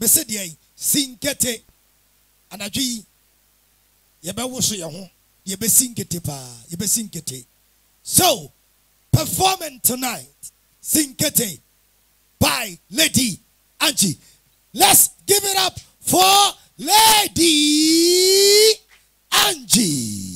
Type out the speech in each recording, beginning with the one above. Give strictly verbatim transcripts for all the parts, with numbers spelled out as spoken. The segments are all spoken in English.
Besediye sinkete anadwi yebe woso ye ho yebe sinkete pa yebe sinkete. So performing tonight, sinkete by Lady Angie. Let's give it up for Lady Angie.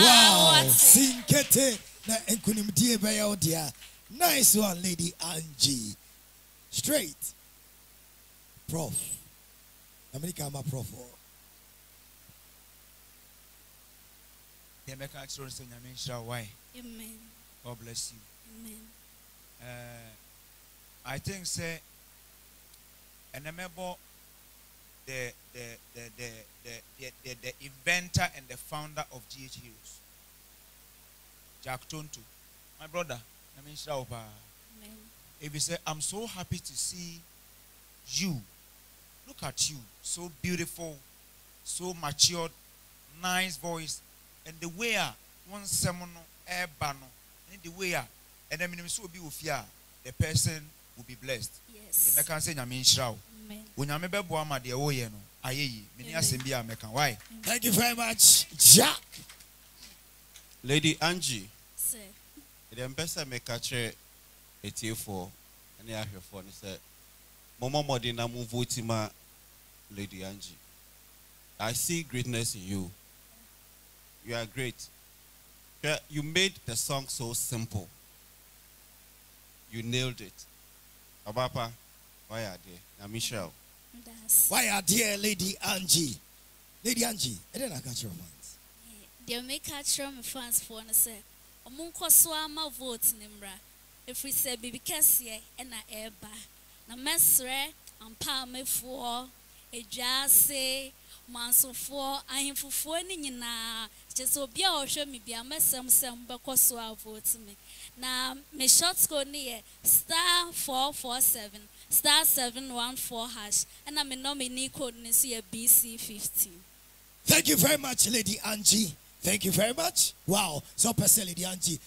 Wow, sinkete na enkunim die bayo dia. Nice one, Lady Angie. Straight. Prof. America am prof. Amen. God bless you. Amen. Uh, I think say and remember The the the, the the the the the inventor and the founder of G H Hills, Jack Tonto, my brother. If you say, I'm so happy to see you. Look at you, so beautiful, so matured, nice voice, and the way one seminal air banner, and the way and the minimum so be with ya, the person will be blessed. Yes. Can say Amen. Thank you very much, Jack. Lady Angie. Sir. The ambassador may catch a tear for and they are here for and said, Mama Modena Muvutima, Lady Angie. I see greatness in you. You are great. You made the song so simple. You nailed it. Abapa, why are they? Now, Michelle. Why are they, Lady Angie? Lady Angie, I didn't catch your fans. They may catch your fans for one sec. A monko swama vote nimbra. If we say Bibi Cassie and I air ba. Na mesre and palme for a jase, manso for I am for phoning in a just so be or show me be a messam some bacoswa vote me. Now, my shots go near star four four seven, star seven one four hash, and I'm a nominee code Nissia B C fifteen. Thank you very much, Lady Angie. Thank you very much. Wow, so person Lady Angie.